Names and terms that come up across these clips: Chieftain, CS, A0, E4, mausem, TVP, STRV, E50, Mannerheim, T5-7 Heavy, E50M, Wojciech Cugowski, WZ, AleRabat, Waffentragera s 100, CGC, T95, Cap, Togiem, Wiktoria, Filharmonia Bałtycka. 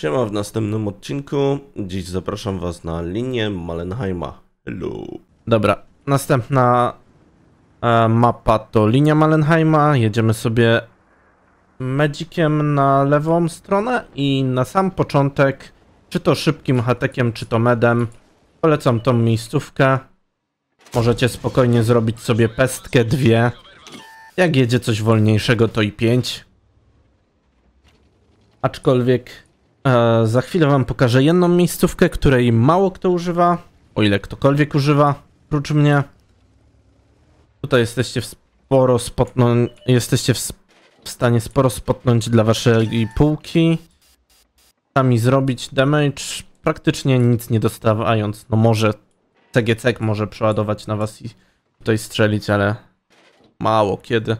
Siema, w następnym odcinku. Dziś zapraszam Was na linię Mannerheima. Hello. Dobra, następna mapa to linia Mannerheima. Jedziemy sobie Magiciem na lewą stronę i na sam początek, czy to szybkim hatekiem, czy to medem, polecam tą miejscówkę. Możecie spokojnie zrobić sobie pestkę, dwie. Jak jedzie coś wolniejszego, to i 5. Aczkolwiek za chwilę wam pokażę jedną miejscówkę, której mało kto używa, o ile ktokolwiek używa, prócz mnie. Tutaj jesteście w stanie sporo spotnąć dla waszej półki. Sami zrobić damage, praktycznie nic nie dostawając. No może CGC może przeładować na was i tutaj strzelić, ale mało kiedy.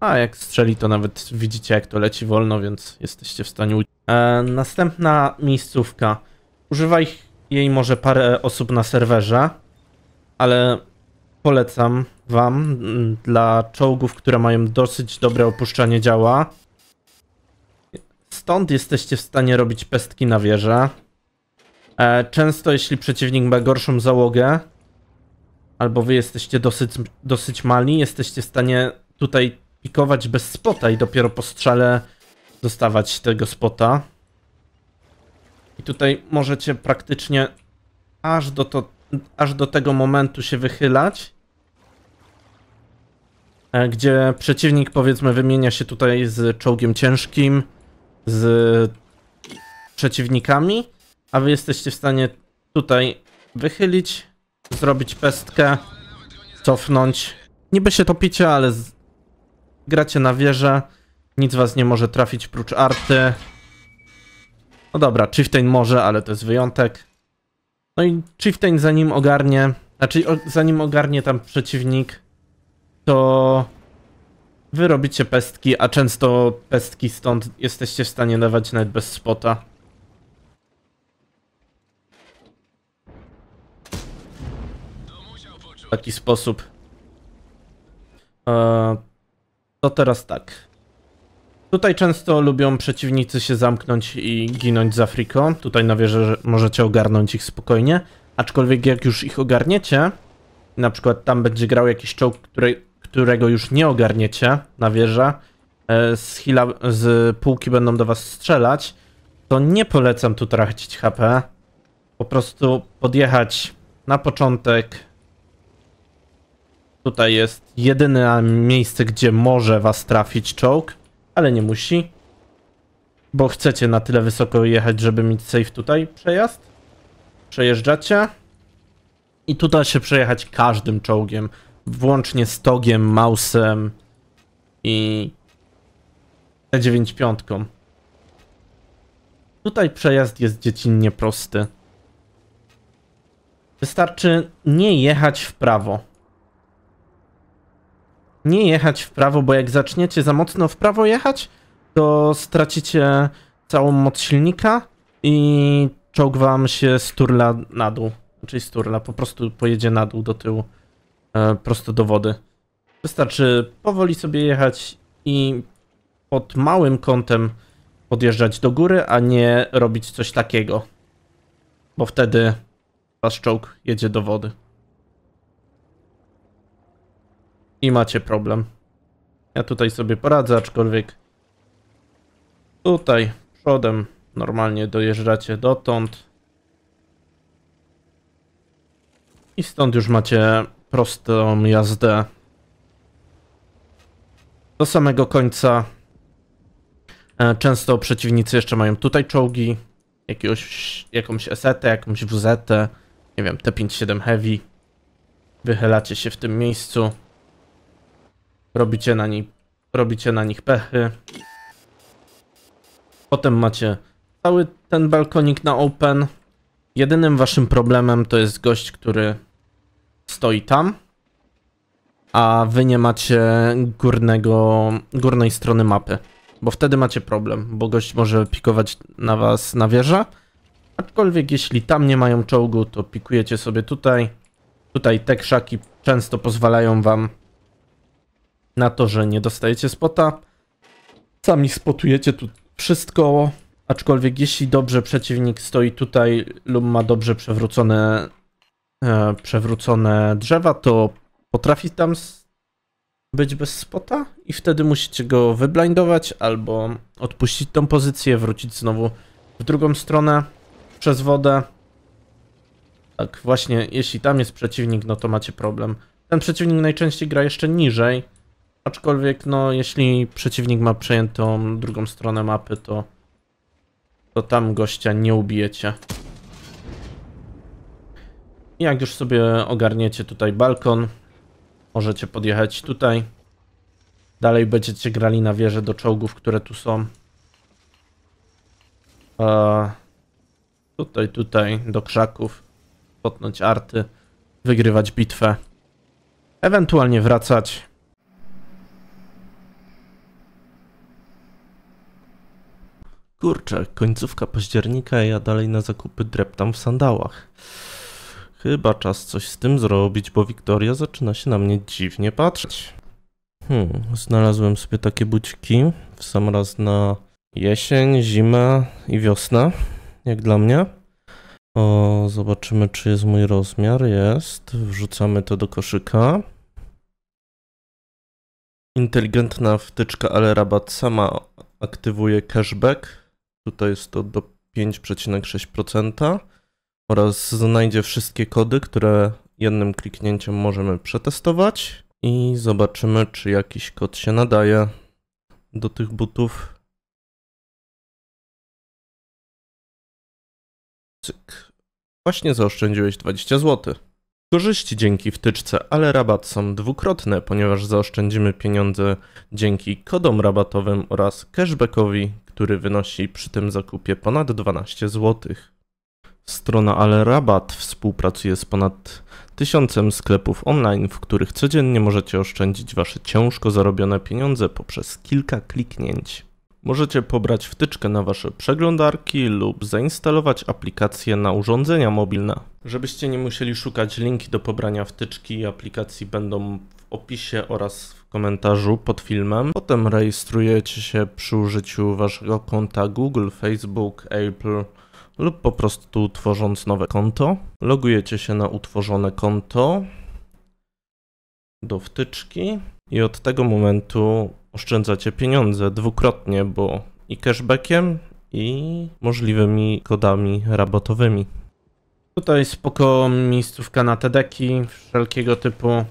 A jak strzeli, to nawet widzicie, jak to leci wolno, więc jesteście w stanie uciec. Następna miejscówka. Używa jej może parę osób na serwerze, ale polecam wam dla czołgów, które mają dosyć dobre opuszczanie działa. Stąd jesteście w stanie robić pestki na wieżę. Często jeśli przeciwnik ma gorszą załogę, albo wy jesteście dosyć mali, jesteście w stanie tutaj pikować bez spota i dopiero po strzale dostawać tego spota. I tutaj możecie praktycznie aż do tego momentu się wychylać, gdzie przeciwnik, powiedzmy, wymienia się tutaj z czołgiem ciężkim, z przeciwnikami, a wy jesteście w stanie tutaj wychylić, zrobić pestkę, cofnąć. Niby się topicie, ale gracie na wieżę, nic was nie może trafić prócz arty. No dobra, Chieftain może, ale to jest wyjątek. No i Chieftain zanim ogarnie tam przeciwnik, to wy robicie pestki, a często pestki stąd jesteście w stanie dawać nawet bez spota. W taki sposób. To teraz tak. Tutaj często lubią przeciwnicy się zamknąć i ginąć za friko. Tutaj na wieżę możecie ogarnąć ich spokojnie. Aczkolwiek jak już ich ogarniecie, na przykład tam będzie grał jakiś czołg, którego już nie ogarniecie na wieżę, z półki będą do was strzelać, to nie polecam tu tracić HP. Po prostu podjechać na początek. Tutaj jest jedyne miejsce, gdzie może was trafić czołg, ale nie musi, bo chcecie na tyle wysoko jechać, żeby mieć safe tutaj przejazd. Przejeżdżacie i tu da się przejechać każdym czołgiem, włącznie z Togiem, mausem i T95. Tutaj przejazd jest dziecinnie prosty. Wystarczy nie jechać w prawo. Nie jechać w prawo, bo jak zaczniecie za mocno w prawo jechać, to stracicie całą moc silnika i czołg wam się sturla na dół. Znaczy sturla, po prostu pojedzie na dół do tyłu, prosto do wody. Wystarczy powoli sobie jechać i pod małym kątem podjeżdżać do góry, a nie robić coś takiego, bo wtedy wasz czołg jedzie do wody. I macie problem. Ja tutaj sobie poradzę, aczkolwiek tutaj przodem normalnie dojeżdżacie dotąd. I stąd już macie prostą jazdę do samego końca. Często przeciwnicy jeszcze mają tutaj czołgi, jakąś esetę, jakąś WZ-tę, nie wiem, T5-7 Heavy. Wychylacie się w tym miejscu. Robicie na nich pechy. Potem macie cały ten balkonik na open. Jedynym waszym problemem to jest gość, który stoi tam, a wy nie macie górnej strony mapy, bo wtedy macie problem, bo gość może pikować na was na wieżę. Aczkolwiek jeśli tam nie mają czołgu, to pikujecie sobie tutaj. Tutaj te krzaki często pozwalają wam na to, że nie dostajecie spota. Sami spotujecie tu wszystko, Aczkolwiek jeśli dobrze przeciwnik stoi tutaj lub ma dobrze przewrócone drzewa, to potrafi tam być bez spota i wtedy musicie go wyblindować albo odpuścić tą pozycję, wrócić znowu w drugą stronę przez wodę. Tak, właśnie jeśli tam jest przeciwnik, no to macie problem. Ten przeciwnik najczęściej gra jeszcze niżej, aczkolwiek no jeśli przeciwnik ma przejętą drugą stronę mapy, to tam gościa nie ubijecie. I jak już sobie ogarniecie tutaj balkon, możecie podjechać tutaj. Dalej będziecie grali na wieżę do czołgów, które tu są. Tutaj, do krzaków. Potnąć arty, wygrywać bitwę. Ewentualnie wracać. Kurczę, końcówka października, ja dalej na zakupy dreptam w sandałach. Chyba czas coś z tym zrobić, bo Wiktoria zaczyna się na mnie dziwnie patrzeć. Znalazłem sobie takie buciki w sam raz na jesień, zimę i wiosnę, jak dla mnie. O, zobaczymy, czy jest mój rozmiar. Jest. Wrzucamy to do koszyka. Inteligentna wtyczka AleRabat sama aktywuje cashback. Tutaj jest to do 5,6%. Oraz znajdzie wszystkie kody, które jednym kliknięciem możemy przetestować i zobaczymy, czy jakiś kod się nadaje do tych butów. Cyk. Właśnie zaoszczędziłeś 20 zł. Korzyści dzięki wtyczce AleRabat są dwukrotne, ponieważ zaoszczędzimy pieniądze dzięki kodom rabatowym oraz cashbackowi, który wynosi przy tym zakupie ponad 12 zł. Strona AleRabat współpracuje z ponad 1000 sklepów online, w których codziennie możecie oszczędzić Wasze ciężko zarobione pieniądze poprzez kilka kliknięć. Możecie pobrać wtyczkę na Wasze przeglądarki lub zainstalować aplikację na urządzenia mobilne. Żebyście nie musieli szukać, linki do pobrania wtyczki i aplikacji będą w opisie oraz w komentarzu pod filmem. Potem rejestrujecie się przy użyciu Waszego konta Google, Facebook, Apple lub po prostu tworząc nowe konto. Logujecie się na utworzone konto do wtyczki i od tego momentu oszczędzacie pieniądze dwukrotnie, bo i cashbackiem, i możliwymi kodami rabatowymi. Tutaj spoko miejscówka na TDki wszelkiego typu.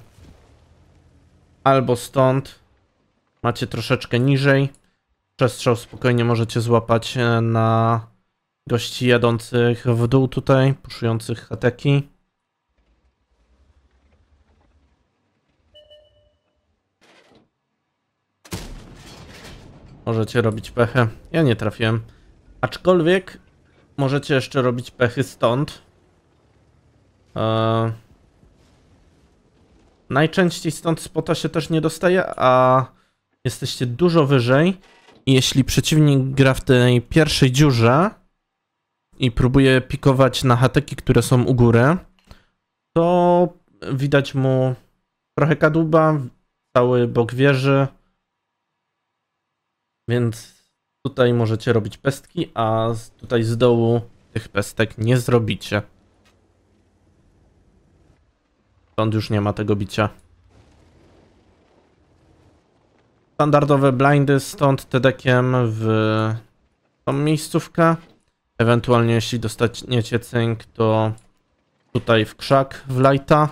Albo stąd macie troszeczkę niżej. Przestrzał spokojnie możecie złapać na gości jadących w dół tutaj, puszujących ataki. Możecie robić pechę. Ja nie trafiłem. Aczkolwiek możecie jeszcze robić pechy stąd. Najczęściej stąd spota się też nie dostaje, a jesteście dużo wyżej. Jeśli przeciwnik gra w tej pierwszej dziurze i próbuje pikować na hateki, które są u góry, to widać mu trochę kadłuba, cały bok wieży, więc tutaj możecie robić pestki, a tutaj z dołu tych pestek nie zrobicie. Stąd już nie ma tego bicia. Standardowe blindy stąd TD-kiem w tą miejscówkę. Ewentualnie jeśli dostaniecie cynk, to tutaj w krzak, w lajta.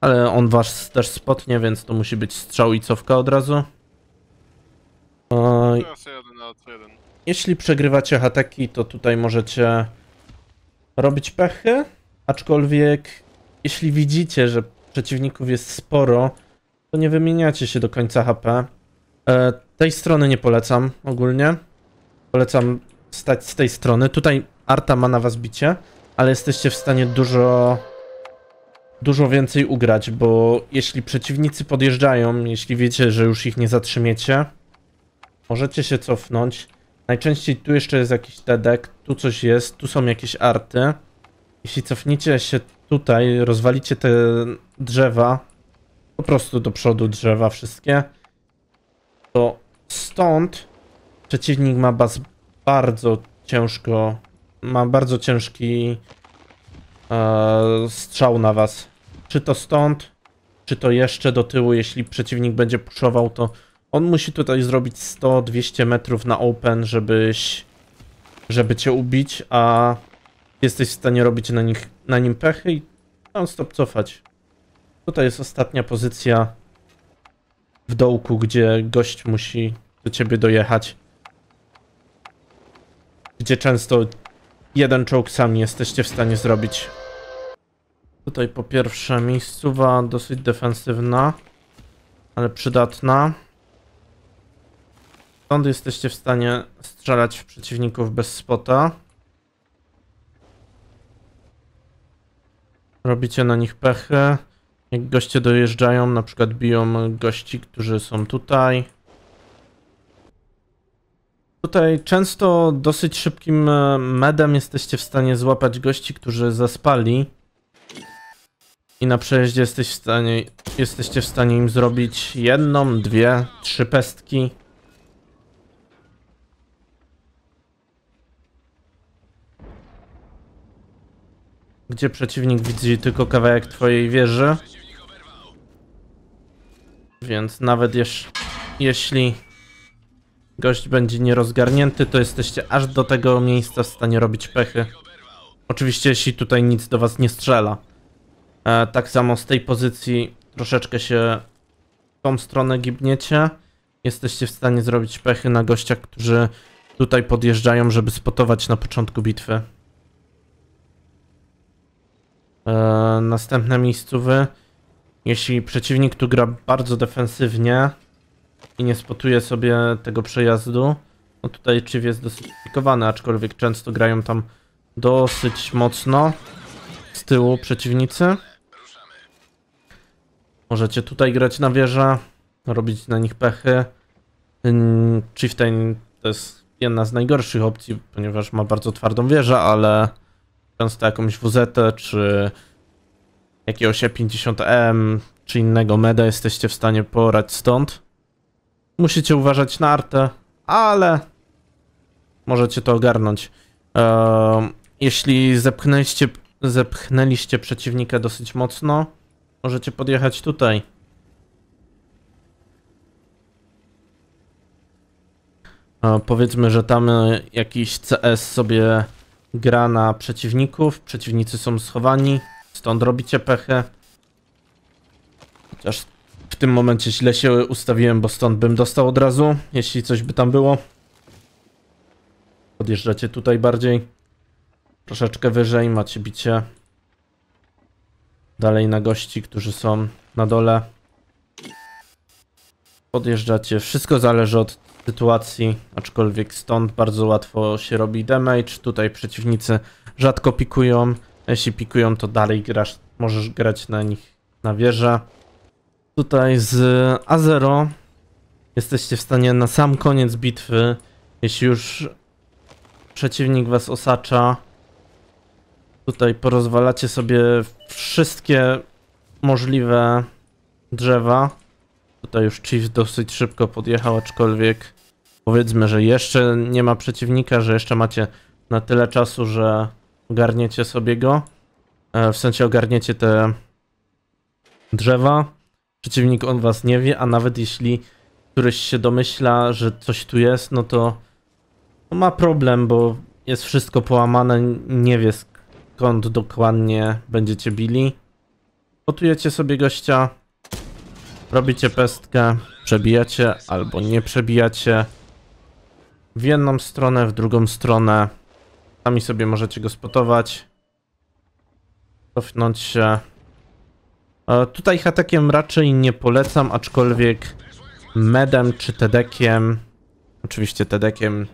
Ale on was też spotnie, więc to musi być strzał i cofka od razu. Jeśli przegrywacie hateki, to tutaj możecie robić pechy. Aczkolwiek jeśli widzicie, że przeciwników jest sporo, to nie wymieniacie się do końca HP. Tej strony nie polecam ogólnie. Polecam stać z tej strony. Tutaj arta ma na was bicie, ale jesteście w stanie dużo więcej ugrać, bo jeśli przeciwnicy podjeżdżają, jeśli wiecie, że już ich nie zatrzymiecie, możecie się cofnąć. Najczęściej tu jeszcze jest jakiś tedek, tu coś jest, tu są jakieś arty. Jeśli cofniecie się tutaj, rozwalicie te drzewa, po prostu do przodu drzewa wszystkie, to stąd Przeciwnik ma bardzo ciężki strzał na was. Czy to stąd, czy to jeszcze do tyłu, jeśli przeciwnik będzie puszował, to on musi tutaj zrobić 100-200 metrów na open, żeby cię ubić, a jesteś w stanie robić na nim pechy i non-stop cofać. Tutaj jest ostatnia pozycja w dołku, gdzie gość musi do ciebie dojechać. Gdzie często jeden czołg sami jesteście w stanie zrobić. Tutaj po pierwsze miejscowa dosyć defensywna, ale przydatna. Stąd jesteście w stanie strzelać w przeciwników bez spota. Robicie na nich pechy. Jak goście dojeżdżają, na przykład biją gości, którzy są tutaj. Tutaj często dosyć szybkim medem jesteście w stanie złapać gości, którzy zaspali. I na przejeździe jesteście w stanie im zrobić 1, 2, 3 pestki. Gdzie przeciwnik widzi tylko kawałek twojej wieży. Więc nawet jeśli gość będzie nierozgarnięty, to jesteście aż do tego miejsca w stanie robić pechy. Oczywiście jeśli tutaj nic do was nie strzela. Tak samo z tej pozycji troszeczkę się w tą stronę gibniecie. Jesteście w stanie zrobić pechy na gościach, którzy tutaj podjeżdżają, żeby spotować na początku bitwy. Następne miejscowy. Jeśli przeciwnik tu gra bardzo defensywnie i nie spotuje sobie tego przejazdu, no tutaj Chief jest dosyć komplikowany, aczkolwiek często grają tam dosyć mocno z tyłu przeciwnicy. Możecie tutaj grać na wieżę, robić na nich pechy. Chieftain to jest jedna z najgorszych opcji, ponieważ ma bardzo twardą wieżę, ale często jakąś WZ, czy jakiegoś E50M, czy innego meda jesteście w stanie porać stąd. Musicie uważać na artę, ale możecie to ogarnąć. Jeśli zepchnęliście przeciwnika dosyć mocno, możecie podjechać tutaj. Powiedzmy, że tam jakiś CS sobie gra na przeciwników, przeciwnicy są schowani, stąd robicie pechę. Chociaż w tym momencie źle się ustawiłem, bo stąd bym dostał od razu, jeśli coś by tam było. Podjeżdżacie tutaj bardziej, troszeczkę wyżej, macie bicie. Dalej na gości, którzy są na dole. Podjeżdżacie, wszystko zależy od sytuacji, aczkolwiek stąd bardzo łatwo się robi damage. Tutaj przeciwnicy rzadko pikują. Jeśli pikują, to dalej możesz grać na nich na wieżę. Tutaj z A0 jesteście w stanie na sam koniec bitwy, jeśli już przeciwnik was osacza, tutaj porozwalacie sobie wszystkie możliwe drzewa. Tutaj już Chief dosyć szybko podjechał, aczkolwiek powiedzmy, że jeszcze nie ma przeciwnika, że jeszcze macie na tyle czasu, że ogarniecie sobie go. W sensie ogarniecie te drzewa. Przeciwnik on was nie wie, a nawet jeśli któryś się domyśla, że coś tu jest, no to ma problem, bo jest wszystko połamane, nie wie skąd dokładnie będziecie bili. Potujecie sobie gościa. Robicie pestkę, przebijacie albo nie przebijacie w jedną stronę, w drugą stronę. Sami sobie możecie go spotować. Cofnąć się. Tutaj hatekiem raczej nie polecam, aczkolwiek medem czy tedekiem. Oczywiście tedekiem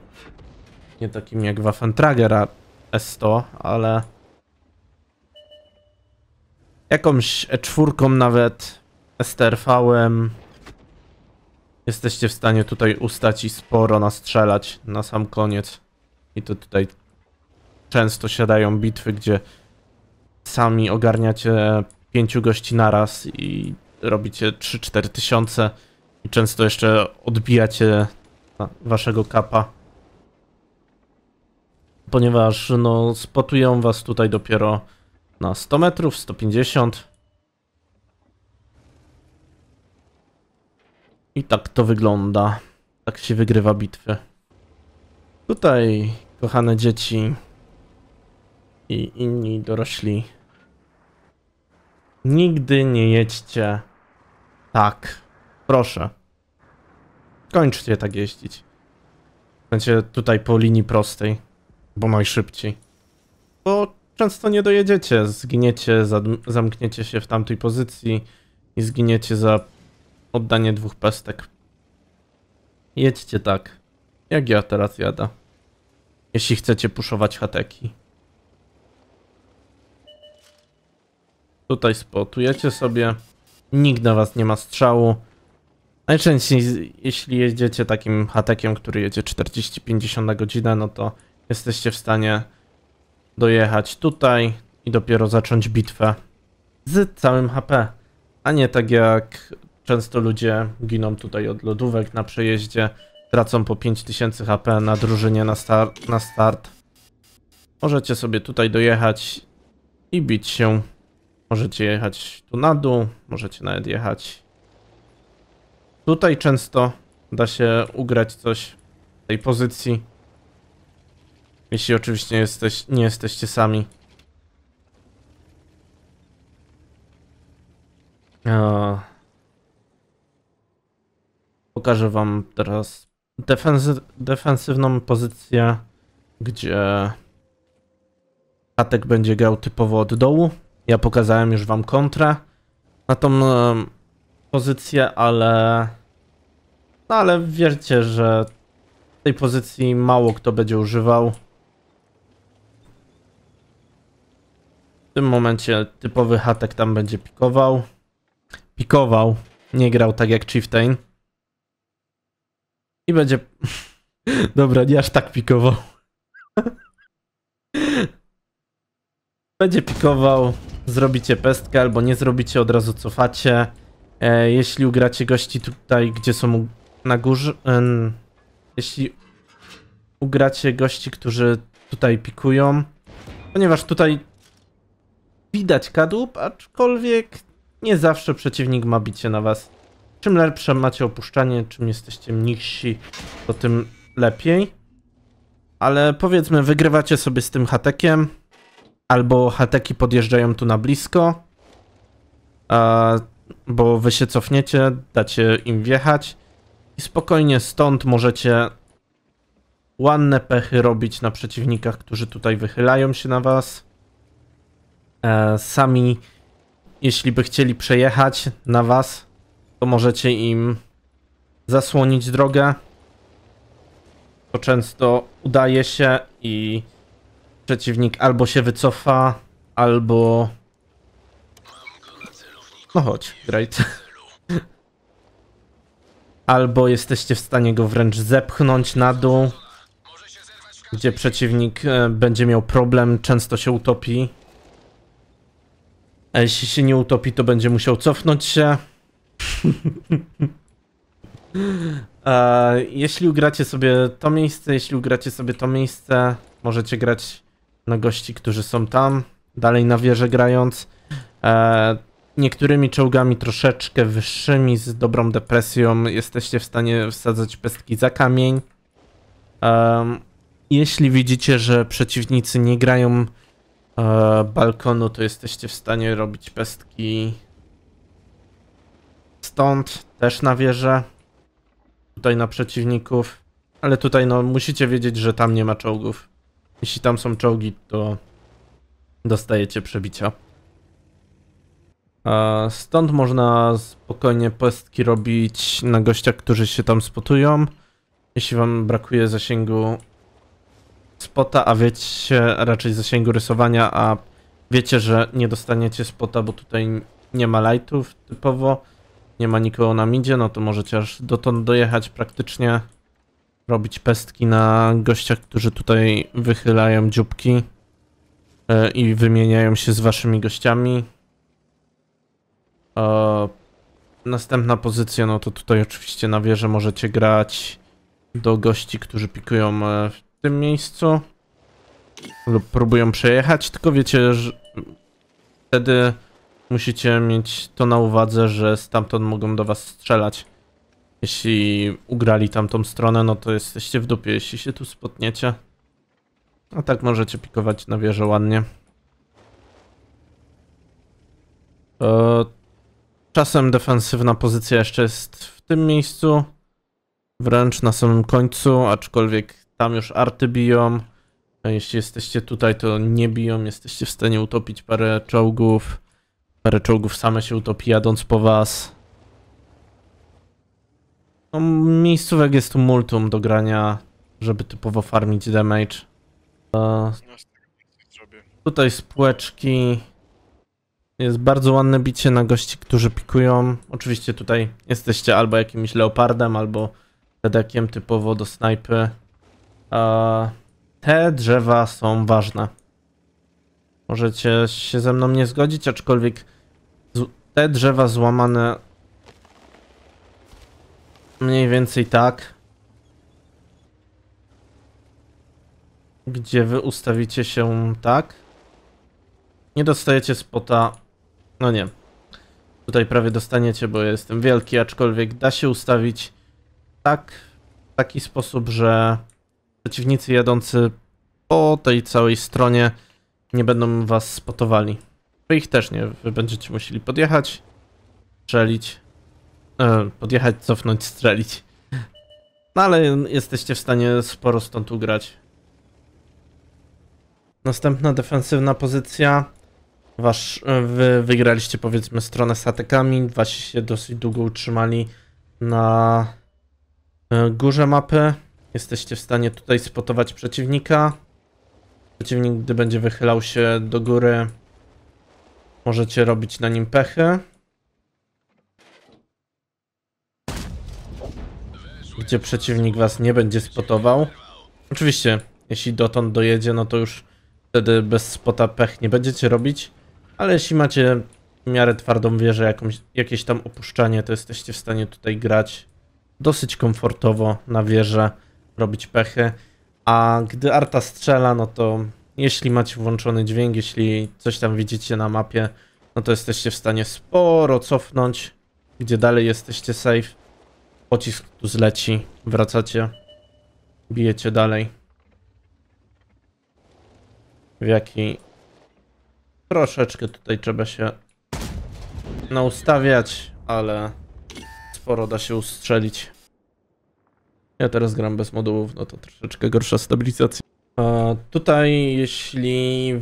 nie takim jak Waffentragera s 100, ale jakąś E4 nawet. STRV-em jesteście w stanie tutaj ustać i sporo nastrzelać na sam koniec. I to tutaj często siadają bitwy, gdzie sami ogarniacie 5 gości naraz i robicie 3-4 tysiące i często jeszcze odbijacie waszego kapa. Ponieważ no spotują was tutaj dopiero na 100 metrów, 150. I tak to wygląda. Tak się wygrywa bitwy. Tutaj, kochane dzieci i inni dorośli, nigdy nie jedźcie tak. Proszę. Kończcie tak jeździć. Będzie tutaj po linii prostej, bo najszybciej. Bo często nie dojedziecie, zginiecie, zamkniecie się w tamtej pozycji i zginiecie za oddanie dwóch pestek. Jedźcie tak, jak ja teraz jadę. Jeśli chcecie puszować hateki. Tutaj spotujecie sobie. Nikt na was nie ma strzału. Najczęściej jeśli jedziecie takim hatekiem, który jedzie 40-50 na godzinę, no to jesteście w stanie dojechać tutaj i dopiero zacząć bitwę z całym HP. A nie tak jak często ludzie giną tutaj od lodówek na przejeździe, tracą po 5000 HP na drużynie na start. Możecie sobie tutaj dojechać i bić się. Możecie jechać tu na dół, możecie nawet jechać tutaj, często da się ugrać coś w tej pozycji. Jeśli oczywiście nie jesteście sami. Pokażę wam teraz defensywną pozycję, gdzie Hatek będzie grał typowo od dołu. Ja pokazałem już wam kontrę na tą pozycję, ale wierzcie, że tej pozycji mało kto będzie używał. W tym momencie typowy Hatek tam będzie pikował. Pikował, nie grał tak jak Chieftain. I będzie... Dobra, nie aż tak pikował. Będzie pikował, zrobicie pestkę albo nie zrobicie, od razu cofacie. Jeśli ugracie gości tutaj, gdzie są na górze... Jeśli ugracie gości, którzy tutaj pikują, ponieważ tutaj widać kadłub, aczkolwiek nie zawsze przeciwnik ma bicie na was. Czym lepsze macie opuszczanie, czym jesteście mniejsi, to tym lepiej. Ale powiedzmy, wygrywacie sobie z tym hatekiem, albo hateki podjeżdżają tu na blisko, bo wy się cofniecie, dacie im wjechać i spokojnie stąd możecie ładne pechy robić na przeciwnikach, którzy tutaj wychylają się na was. Sami, jeśli by chcieli przejechać na was, to możecie im zasłonić drogę. To często udaje się i przeciwnik albo się wycofa, albo... No chodź, great. Albo jesteście w stanie go wręcz zepchnąć na dół, gdzie przeciwnik będzie miał problem, często się utopi. A jeśli się nie utopi, to będzie musiał cofnąć się. Jeśli ugracie sobie to miejsce, możecie grać na gości, którzy są tam, dalej na wieżę grając. Niektórymi czołgami troszeczkę wyższymi, z dobrą depresją, jesteście w stanie wsadzać pestki za kamień. Jeśli widzicie, że przeciwnicy nie grają balkonu, to jesteście w stanie robić pestki stąd, też na wieżę, tutaj na przeciwników, ale tutaj no musicie wiedzieć, że tam nie ma czołgów. Jeśli tam są czołgi, to dostajecie przebicia. Stąd można spokojnie pestki robić na gościach, którzy się tam spotują. Jeśli wam brakuje zasięgu spota, a wiecie, raczej zasięgu rysowania, a wiecie, że nie dostaniecie spota, bo tutaj nie ma lightów typowo, nie ma nikogo na midzie, no to możecie aż dotąd dojechać praktycznie, robić pestki na gościach, którzy tutaj wychylają dzióbki i wymieniają się z waszymi gościami. Następna pozycja, no to tutaj oczywiście na wieżę możecie grać do gości, którzy pikują w tym miejscu lub próbują przejechać, tylko wiecie, że wtedy musicie mieć to na uwadze, że stamtąd mogą do was strzelać. Jeśli ugrali tamtą stronę, no to jesteście w dupie, jeśli się tu spotniecie. A tak możecie pikować na wieżę ładnie. Czasem defensywna pozycja jeszcze jest w tym miejscu, wręcz na samym końcu, aczkolwiek tam już arty biją. Jeśli jesteście tutaj, to nie biją, jesteście w stanie utopić parę czołgów. Parę czołgów same się utopi, jadąc po was. No, miejscówek jest tu multum do grania, żeby typowo farmić damage. Tutaj z półeczki jest bardzo ładne bicie na gości, którzy pikują. Oczywiście tutaj jesteście albo jakimś leopardem, albo tedekiem typowo do snajpy. Te drzewa są ważne. Możecie się ze mną nie zgodzić, aczkolwiek te drzewa złamane mniej więcej tak, gdzie wy ustawicie się tak, nie dostajecie spota, no nie, tutaj prawie dostaniecie, bo ja jestem wielki, aczkolwiek da się ustawić tak, w taki sposób, że przeciwnicy jadący po tej całej stronie nie będą was spotowali. Wy ich też nie, wy będziecie musieli podjechać, strzelić. Podjechać, cofnąć, strzelić. No ale jesteście w stanie sporo stąd ugrać. Następna defensywna pozycja. Wy wygraliście powiedzmy stronę z atakami. Wasi się dosyć długo utrzymali na górze mapy. Jesteście w stanie tutaj spotować przeciwnika. Przeciwnik, gdy będzie wychylał się do góry, możecie robić na nim pechy. Gdzie przeciwnik was nie będzie spotował. Oczywiście, jeśli dotąd dojedzie, no to już wtedy bez spota pech nie będziecie robić. Ale jeśli macie w miarę twardą wieżę, jakieś tam opuszczanie, to jesteście w stanie tutaj grać dosyć komfortowo na wieżę, robić pechy. A gdy arta strzela, no to jeśli macie włączony dźwięk, jeśli coś tam widzicie na mapie, no to jesteście w stanie sporo cofnąć, gdzie dalej jesteście safe. Pocisk tu zleci, wracacie, bijecie dalej. W jaki troszeczkę tutaj trzeba się naustawiać, ale sporo da się ustrzelić. Ja teraz gram bez modułów, no to troszeczkę gorsza stabilizacja. Tutaj jeśli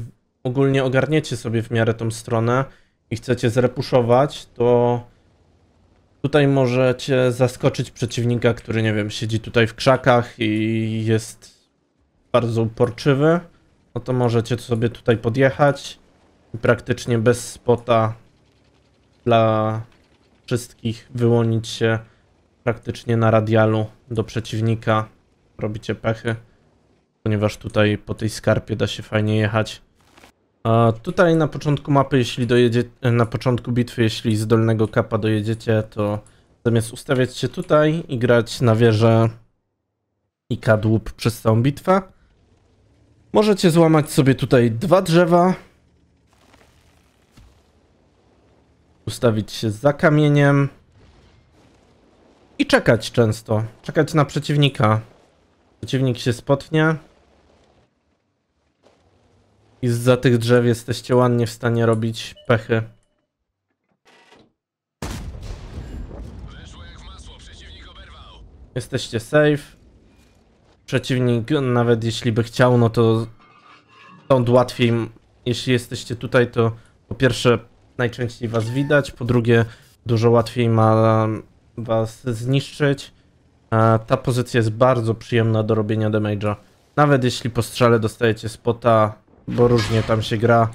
ogólnie ogarniecie sobie w miarę tą stronę i chcecie zrepuszować, to tutaj możecie zaskoczyć przeciwnika, który, nie wiem, siedzi tutaj w krzakach i jest bardzo uporczywy. No to możecie sobie tutaj podjechać i praktycznie bez spota dla wszystkich wyłonić się praktycznie na radialu do przeciwnika. Robicie pechy, ponieważ tutaj po tej skarpie da się fajnie jechać. A tutaj na początku mapy, jeśli dojedziecie, na początku bitwy, jeśli z dolnego kapa dojedziecie, to zamiast ustawiać się tutaj i grać na wieżę i kadłub przez całą bitwę, możecie złamać sobie tutaj dwa drzewa, ustawić się za kamieniem i czekać często, czekać na przeciwnika. Przeciwnik się spotnie. I zza tych drzew jesteście ładnie w stanie robić pechy. Jesteście safe. Przeciwnik, nawet jeśli by chciał, no to stąd łatwiej. Jeśli jesteście tutaj, to po pierwsze najczęściej was widać, po drugie dużo łatwiej ma was zniszczyć. Ta pozycja jest bardzo przyjemna do robienia damage'a. Nawet jeśli po strzale dostajecie spota, bo różnie tam się gra,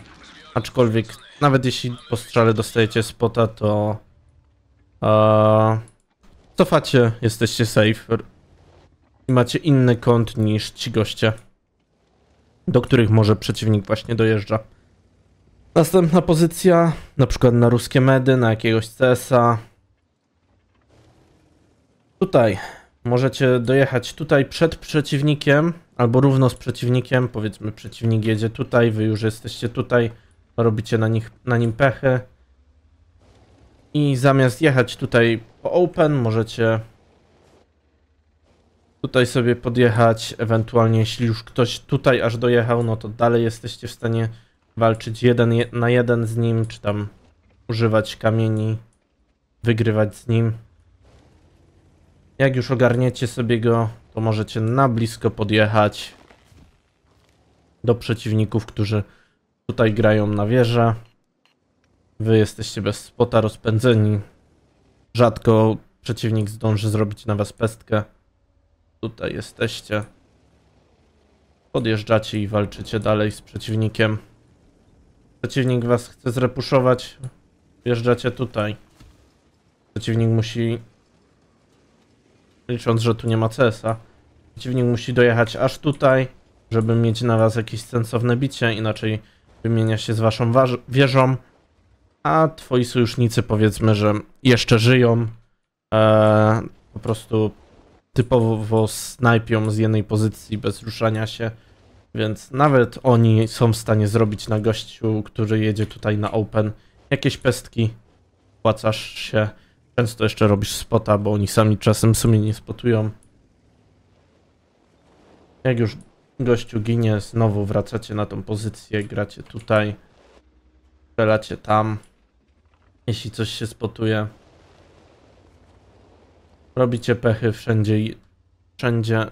aczkolwiek nawet jeśli po strzale dostajecie spota, to cofacie, jesteście safe i macie inny kąt niż ci goście, do których może przeciwnik właśnie dojeżdża. Następna pozycja, na przykład na ruskie medy, na jakiegoś CS-a. Tutaj Możecie dojechać tutaj przed przeciwnikiem, albo równo z przeciwnikiem, powiedzmy przeciwnik jedzie tutaj, wy już jesteście tutaj, robicie na nim pechy. I zamiast jechać tutaj po open, możecie tutaj sobie podjechać, ewentualnie jeśli już ktoś tutaj aż dojechał, no to dalej jesteście w stanie walczyć jeden na jeden z nim, czy tam używać kamieni, wygrywać z nim. Jak już ogarniecie sobie go, to możecie na blisko podjechać do przeciwników, którzy tutaj grają na wieżę. Wy jesteście bez spota rozpędzeni. Rzadko przeciwnik zdąży zrobić na was pestkę. Tutaj jesteście. Podjeżdżacie i walczycie dalej z przeciwnikiem. Przeciwnik was chce zrepuszować. Wjeżdżacie tutaj. Przeciwnik musi... Licząc, że tu nie ma CS-a. Przeciwnik musi dojechać aż tutaj, żeby mieć na was jakieś sensowne bicie, inaczej wymienia się z waszą wieżą, a twoi sojusznicy, powiedzmy, że jeszcze żyją, po prostu typowo snajpią z jednej pozycji bez ruszania się, więc nawet oni są w stanie zrobić na gościu, który jedzie tutaj na open, jakieś pestki, płacasz się. Często jeszcze robisz spota, bo oni sami czasem w sumie nie spotują. Jak już gościu ginie, znowu wracacie na tą pozycję, gracie tutaj, strzelacie tam, jeśli coś się spotuje. Robicie pechy wszędzie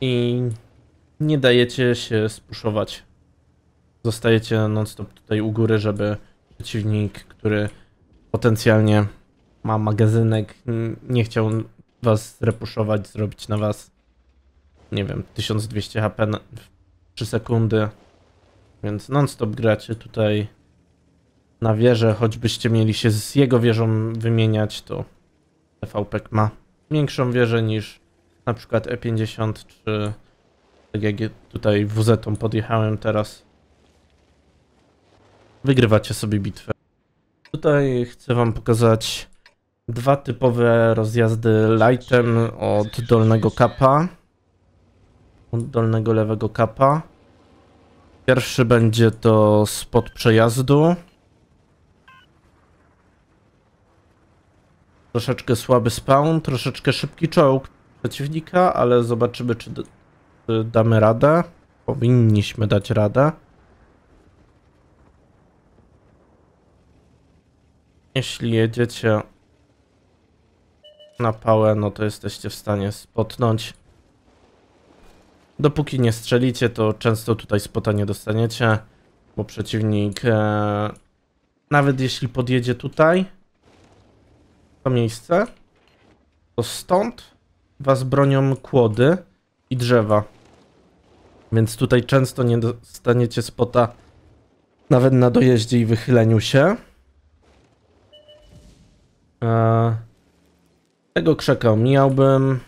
i nie dajecie się spuszować. Zostajecie non-stop tutaj u góry, żeby przeciwnik, który potencjalnie ma magazynek, nie chciał was repuszować, zrobić na was, nie wiem, 1200 HP w 3 sekundy, więc non-stop gracie tutaj na wieżę, choćbyście mieli się z jego wieżą wymieniać, to TVP ma większą wieżę niż na przykład E50, czy tak jak tutaj WZ-tą podjechałem teraz. Wygrywacie sobie bitwę. Tutaj chcę wam pokazać dwa typowe rozjazdy lightem od dolnego kapa, od dolnego lewego kapa. Pierwszy będzie to spod przejazdu. Troszeczkę słaby spawn, troszeczkę szybki czołg przeciwnika, ale zobaczymy, czy damy radę. Powinniśmy dać radę. Jeśli jedziecie na pałę, no to jesteście w stanie spotnąć. Dopóki nie strzelicie, to często tutaj spota nie dostaniecie, bo przeciwnik, nawet jeśli podjedzie tutaj, to miejsce, to stąd was bronią kłody i drzewa. Więc tutaj często nie dostaniecie spota nawet na dojeździe i wychyleniu się. Tego krzaka omijałbym.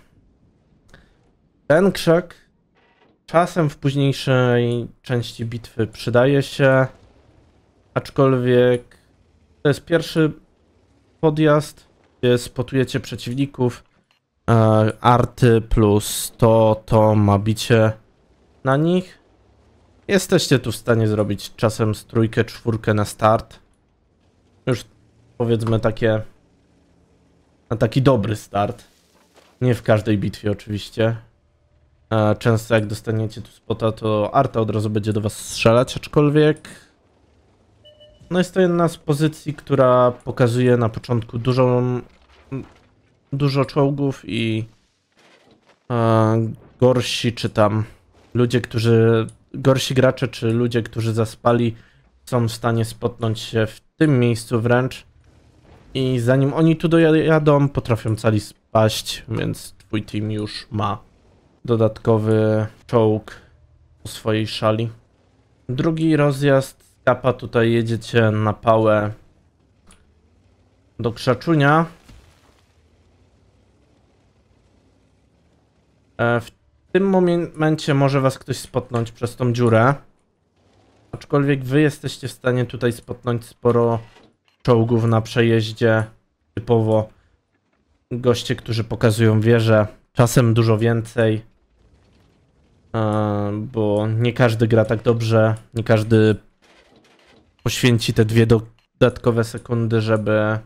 Ten krzak czasem w późniejszej części bitwy przydaje się, aczkolwiek to jest pierwszy podjazd, gdzie spotujecie przeciwników. Arty plus to ma bicie na nich. Jesteście tu w stanie zrobić czasem z trójkę, czwórkę na start. Już powiedzmy takie... na taki dobry start. Nie w każdej bitwie oczywiście. Często jak dostaniecie tu spota, to arta od razu będzie do was strzelać, aczkolwiek... No jest to jedna z pozycji, która pokazuje na początku dużo czołgów i gorsi, czy tam ludzie, którzy... gorsi gracze, czy ludzie, którzy zaspali, są w stanie spotnąć się w tym miejscu wręcz. I zanim oni tu dojadą, potrafią cali spaść, więc twój team już ma dodatkowy czołg po swojej szali. Drugi rozjazd z kapa, tutaj jedziecie na pałę do krzaczunia. W tym momencie może was ktoś spotnąć przez tą dziurę, aczkolwiek wy jesteście w stanie tutaj spotnąć sporo czołgów na przejeździe typowo goście, którzy pokazują wieżę, czasem dużo więcej, bo nie każdy gra tak dobrze, nie każdy poświęci te dwie dodatkowe sekundy, żeby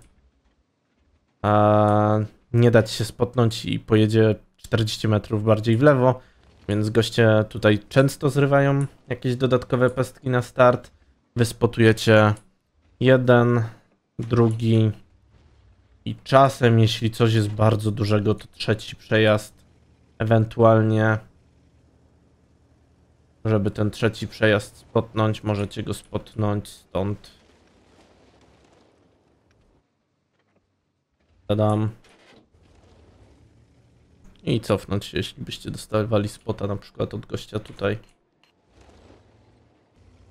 nie dać się spotnąć i pojedzie 40 metrów bardziej w lewo, więc goście tutaj często zrywają jakieś dodatkowe pestki na start. Wyspotujecie jeden, drugi i czasem, jeśli coś jest bardzo dużego, to trzeci przejazd, ewentualnie, żeby ten trzeci przejazd spotnąć, możecie go spotnąć stąd. Tadam. I cofnąć się, jeśli byście dostawali spota na przykład od gościa tutaj.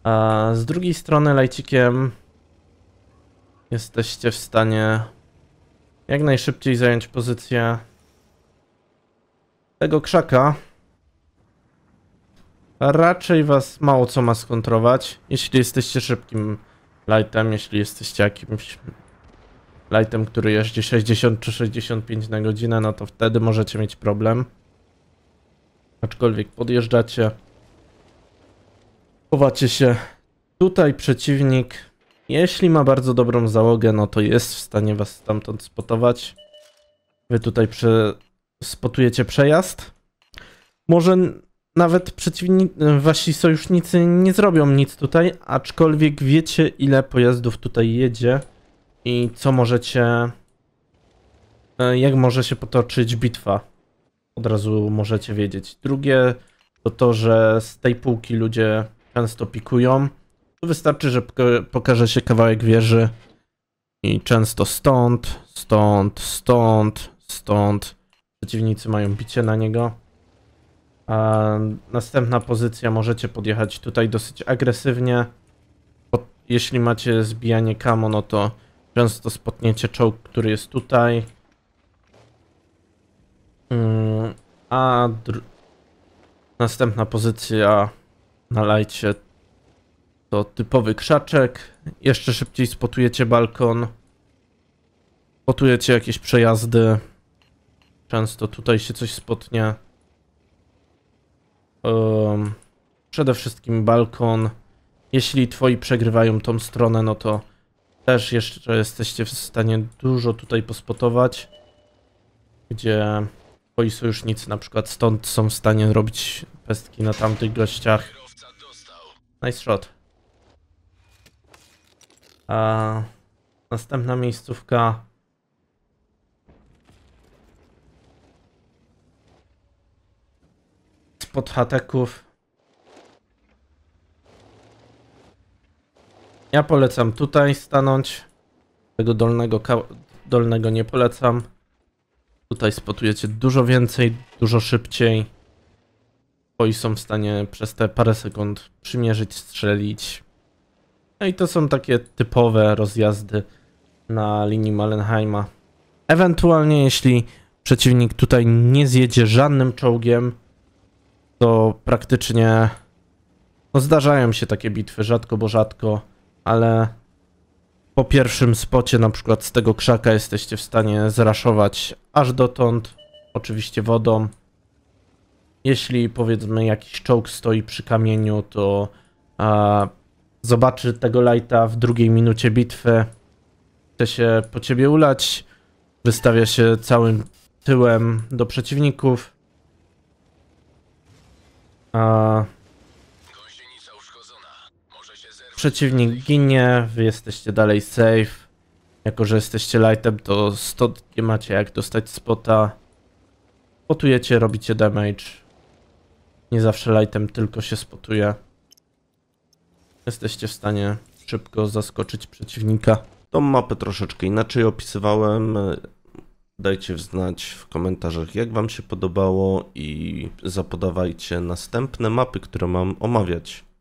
A z drugiej strony lajcikiem jesteście w stanie jak najszybciej zająć pozycję tego krzaka. Raczej was mało co ma skontrować, jeśli jesteście szybkim lajtem, jeśli jesteście jakimś lajtem, który jeździ 60 czy 65 na godzinę, no to wtedy możecie mieć problem. Aczkolwiek podjeżdżacie, chowacie się. Tutaj przeciwnik, jeśli ma bardzo dobrą załogę, no to jest w stanie was stamtąd spotować. Wy tutaj spotujecie przejazd. Może nawet wasi sojusznicy nie zrobią nic tutaj, aczkolwiek wiecie, ile pojazdów tutaj jedzie i co możecie, jak może się potoczyć bitwa. Od razu możecie wiedzieć. Drugie to to, że z tej półki ludzie często pikują. Tu wystarczy, że pokaże się kawałek wieży i często stąd, stąd, stąd, stąd przeciwnicy mają bicie na niego. A następna pozycja, możecie podjechać tutaj dosyć agresywnie. Jeśli macie zbijanie kamo, no to często spotniecie czołg, który jest tutaj. A następna pozycja na lajcie to typowy krzaczek. Jeszcze szybciej spotujecie balkon. Spotujecie jakieś przejazdy. Często tutaj się coś spotnie. Przede wszystkim balkon. Jeśli twoi przegrywają tą stronę, no to też jeszcze jesteście w stanie dużo tutaj pospotować, gdzie twoi sojusznicy na przykład stąd są w stanie robić pestki na tamtych gościach. Nice shot. A następna miejscówka spod hateków. Ja polecam tutaj stanąć. Tego dolnego nie polecam. Tutaj spotujecie dużo więcej, dużo szybciej. Twoi są w stanie przez te parę sekund przymierzyć, strzelić. No i to są takie typowe rozjazdy na linii Mannerheima. Ewentualnie, jeśli przeciwnik tutaj nie zjedzie żadnym czołgiem, to praktycznie no zdarzają się takie bitwy, rzadko bo rzadko, ale po pierwszym spocie na przykład z tego krzaka jesteście w stanie zraszować aż dotąd, oczywiście wodą. Jeśli powiedzmy jakiś czołg stoi przy kamieniu, to zobaczy tego lajta w drugiej minucie bitwy, chce się po ciebie ulać, wystawia się całym tyłem do przeciwników. Przeciwnik ginie, wy jesteście dalej safe. Jako że jesteście lightem, to stąd nie macie jak dostać spota. Spotujecie, robicie damage. Nie zawsze lightem tylko się spotuje. Jesteście w stanie szybko zaskoczyć przeciwnika. Tą mapę troszeczkę inaczej opisywałem. Dajcie znać w komentarzach, jak wam się podobało i zapodawajcie następne mapy, które mam omawiać.